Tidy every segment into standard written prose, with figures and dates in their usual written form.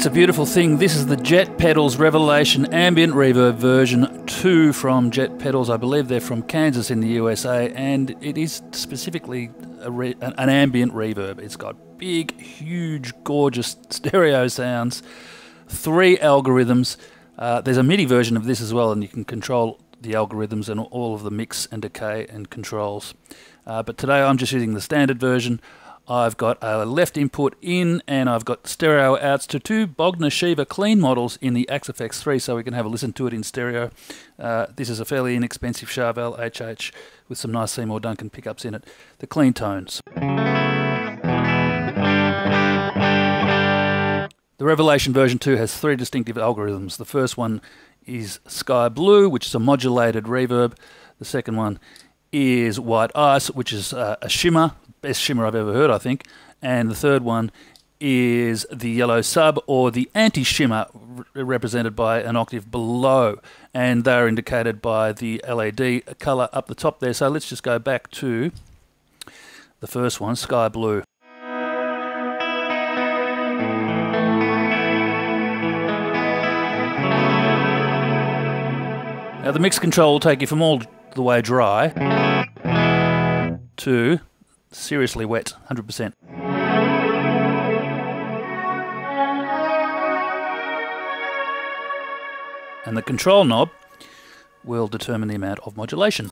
It's a beautiful thing. This is the Jet Pedals Revelation Ambient Reverb version 2 from Jet Pedals. I believe they're from Kansas in the USA, and it is specifically an ambient reverb. It's got big, huge, gorgeous stereo sounds, 3 algorithms. There's a MIDI version of this as well, and you can control the algorithms and all of the mix and decay and controls. But today I'm just using the standard version. I've got a left input in, and I've got stereo outs to 2 Bogner Shiva clean models in the Axe FX3, so we can have a listen to it in stereo. This is a fairly inexpensive Charvel HH with some nice Seymour Duncan pickups in it. The clean tones. The Revelation version 2 has 3 distinctive algorithms. The first one is Sky Blue, which is a modulated reverb. The second one is White Ice, which is a shimmer, best shimmer I've ever heard, I think. And the third one is the Yellow Sub, or the anti-shimmer, represented by an octave below. And they're indicated by the LED colour up the top there. So let's just go back to the first one, Sky Blue. Now the mix control will take you from all the way dry to seriously wet, 100%. And the control knob will determine the amount of modulation.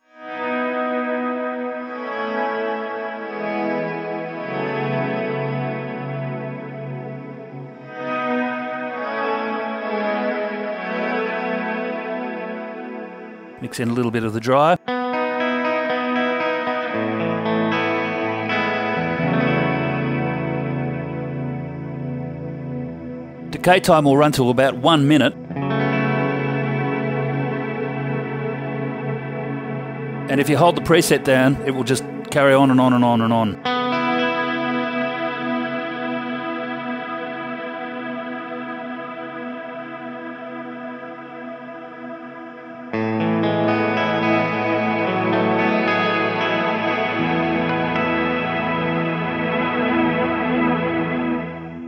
Mix in a little bit of the dry. Decay time will run till about 1 minute. And if you hold the preset down, it will just carry on and on and on and on.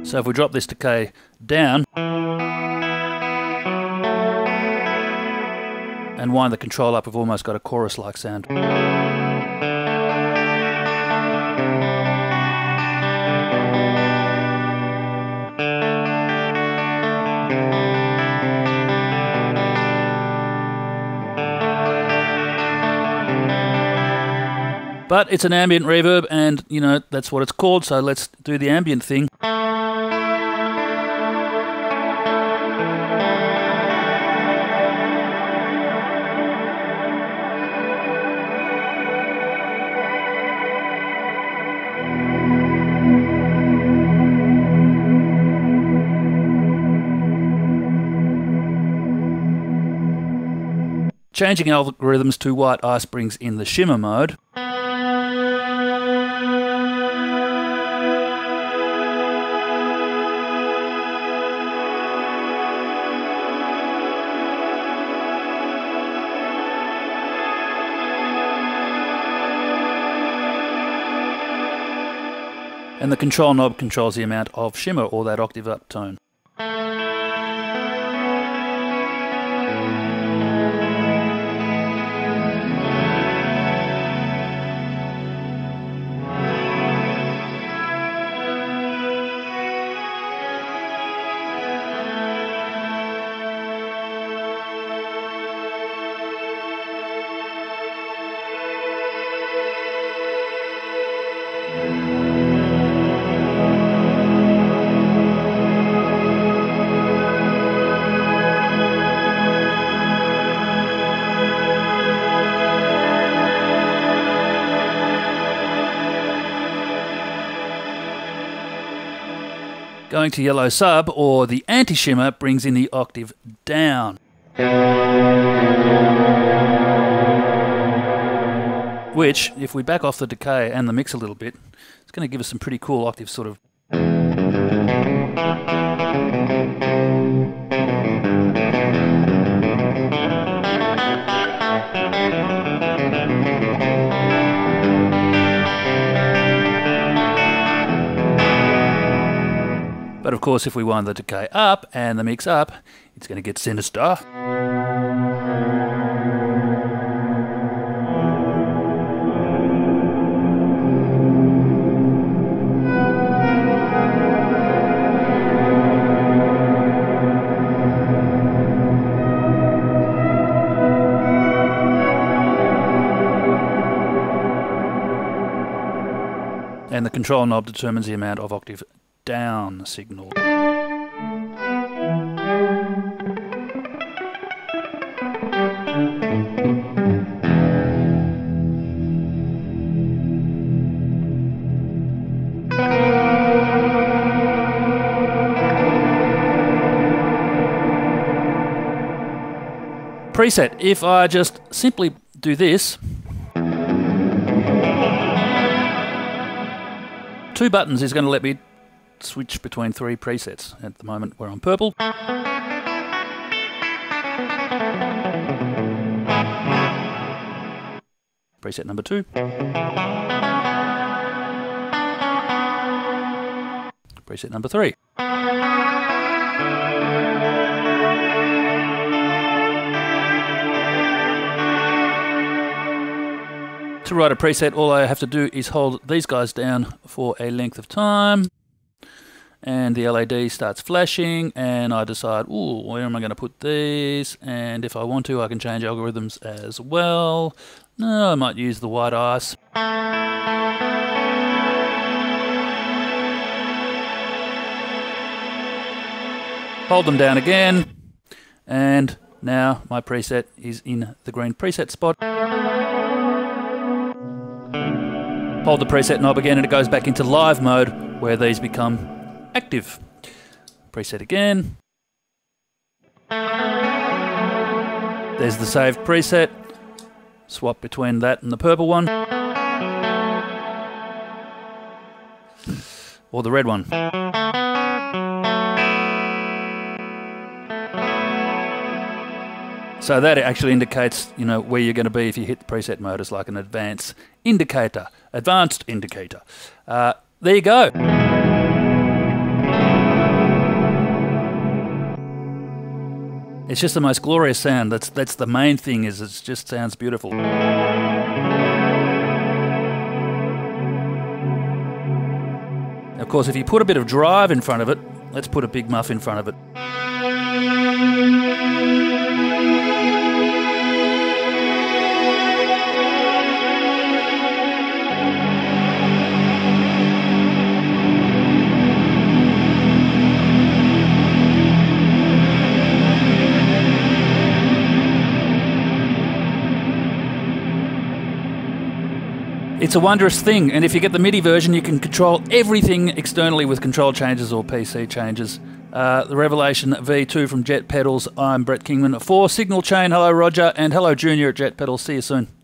So if we drop this decay down and wind the control up, we've almost got a chorus-like sound. But it's an ambient reverb, and you know, that's what it's called, so let's do the ambient thing. Changing algorithms to White Ice brings in the shimmer mode. And the control knob controls the amount of shimmer, or that octave uptone. Going to Yellow Sub, or the anti-shimmer, brings in the octave down. Which, if we back off the decay and the mix a little bit, it's going to give us some pretty cool octave sort of... But But of course, if we wind the decay up and the mix up, it's going to get sinister. And the control knob determines the amount of octave down the signal. Preset. If I just simply do this, 2 buttons is going to let me switch between 3 presets. At the moment we're on purple. Preset number 2. Preset number 3. To write a preset, all I have to do is hold these guys down for a length of time, and the LED starts flashing, and I decide, ooh, where am I going to put these? And if I want to, I can change algorithms as well. No, I might use the white ice. Hold them down again, and now my preset is in the green preset spot. Hold the preset knob again and it goes back into live mode where these become active. Preset again. There's the saved preset. Swap between that and the purple one. Or the red one. So that actually indicates, you know, where you're going to be if you hit the preset mode. It's like an advanced indicator. There you go. It's just the most glorious sound. That's the main thing, is it just sounds beautiful. Of course, if you put a bit of drive in front of it, let's put a big muff in front of it. It's a wondrous thing, and if you get the MIDI version, you can control everything externally with control changes or PC changes. The Revelation V2 from Jet Pedals. I'm Brett Kingman for Signal Chain. Hello Roger, and hello Junior at Jet Pedals. See you soon.